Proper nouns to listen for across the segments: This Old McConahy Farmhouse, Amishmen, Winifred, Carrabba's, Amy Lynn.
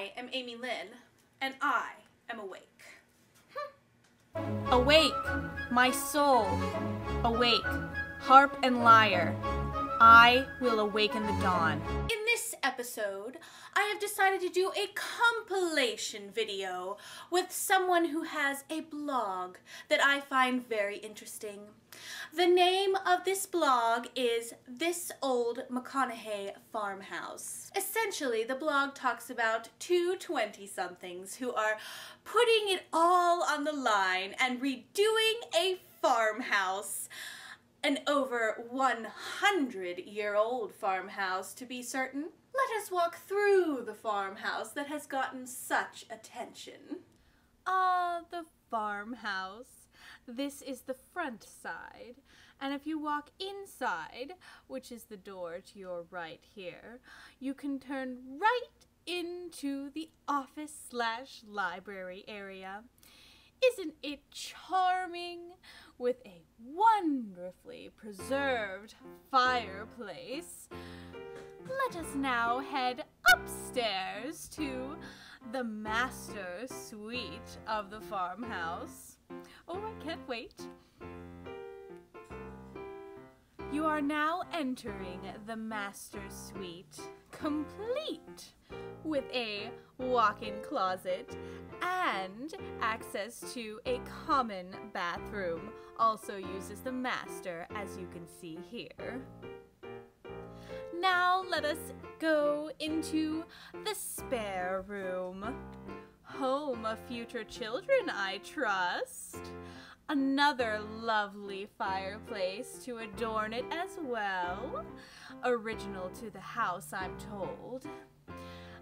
I am Amy Lynn, and I am awake. Awake, my soul. Awake, harp and lyre. I will awaken the dawn. In this episode, I have decided to do a compilation video with someone who has a blog that I find very interesting. The name of this blog is This Old McConahy Farmhouse. Essentially, the blog talks about two 20-somethings who are putting it all on the line and redoing a farmhouse. An over 100-year-old farmhouse, to be certain. Let us walk through the farmhouse that has gotten such attention. Ah, the farmhouse. This is the front side, and if you walk inside, which is the door to your right here, you can turn right into the office/library area. Isn't it charming? With a wonderfully preserved fireplace. Let us now head upstairs to the master suite of the farmhouse. Oh, I can't wait. You are now entering the master suite, complete with a walk-in closet and access to a common bathroom, also uses the master, as you can see here. Now let us go into the spare room. Home of future children, I trust. Another lovely fireplace to adorn it as well. Original to the house, I'm told.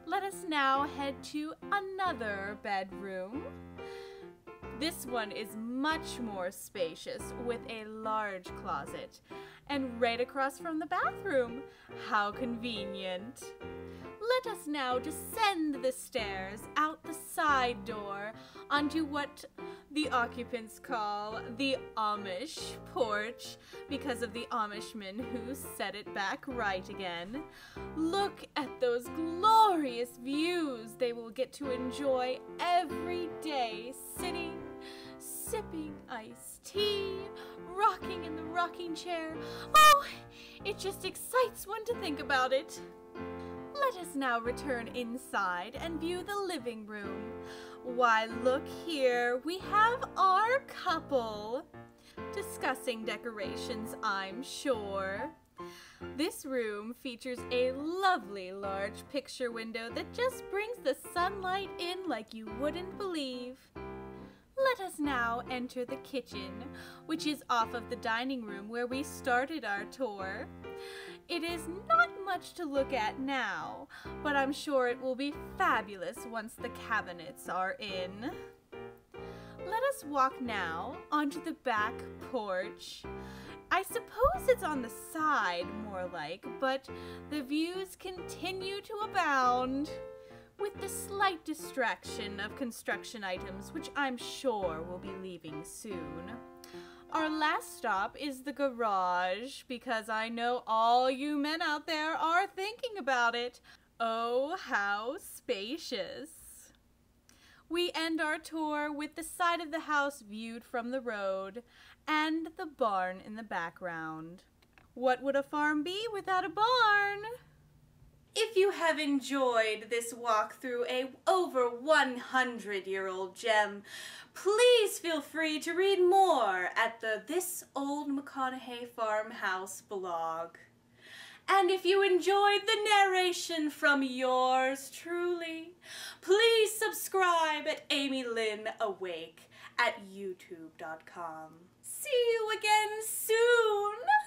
Let us now head to another bedroom. This one is much more spacious with a large closet and right across from the bathroom. How convenient. Let us now descend the stairs out the side door onto what the occupants call the Amish porch because of the Amishmen who set it back right again. Look at those glorious views they will get to enjoy every day, sitting, sipping iced tea, rocking in the rocking chair. Oh, it just excites one to think about it. Let us now return inside and view the living room. Why, look here, we have our couple. Discussing decorations, I'm sure. This room features a lovely large picture window that just brings the sunlight in like you wouldn't believe. Let us now enter the kitchen, which is off of the dining room where we started our tour. It is not much to look at now, but I'm sure it will be fabulous once the cabinets are in. Let us walk now onto the back porch. I suppose it's on the side more like, but the views continue to abound. With the slight distraction of construction items, which I'm sure we'll be leaving soon. Our last stop is the garage, because I know all you men out there are thinking about it. Oh, how spacious. We end our tour with the side of the house viewed from the road and the barn in the background. What would a farm be without a barn? If you have enjoyed this walk through a over 100-year-old gem, please feel free to read more at the This Old McConahy Farmhouse blog. And if you enjoyed the narration from yours truly, please subscribe at Amy Lynn Awake at youtube.com. See you again soon!